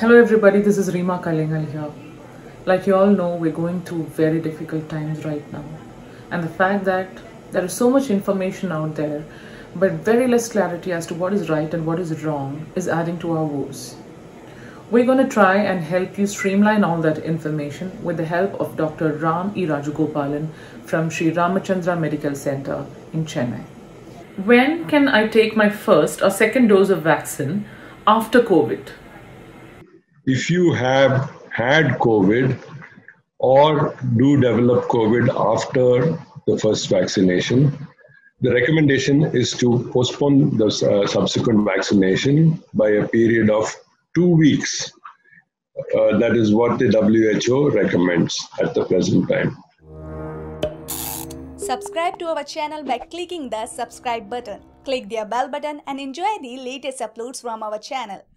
Hello everybody, this is Reema Kalingal here. Like you all know, we're going through very difficult times right now. And the fact that there is so much information out there, but very less clarity as to what is right and what is wrong is adding to our woes. We're going to try and help you streamline all that information with the help of Dr. Ram E. Raju Gopalan from Sri Ramachandra Medical Center in Chennai. When can I take my first or second dose of vaccine after COVID? If you have had COVID or do develop COVID after the first vaccination, the recommendation is to postpone the subsequent vaccination by a period of 2 weeks. That is what the WHO recommends at the present time. Subscribe to our channel by clicking the subscribe button. Click the bell button and enjoy the latest uploads from our channel.